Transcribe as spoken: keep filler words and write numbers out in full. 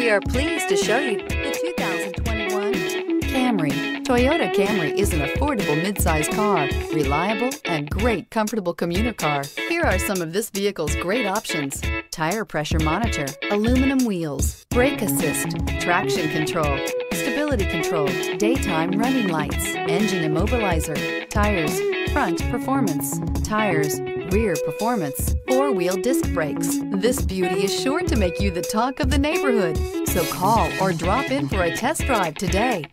We are pleased to show you the two thousand twenty-one Camry. Toyota Camry is an affordable mid-size car, reliable and great comfortable commuter car. Here are some of this vehicle's great options: tire pressure monitor, aluminum wheels, brake assist, traction control, stability control, daytime running lights, engine immobilizer, tires, front performance, tires, rear performance, four-wheel disc brakes. This beauty is sure to make you the talk of the neighborhood. So call or drop in for a test drive today.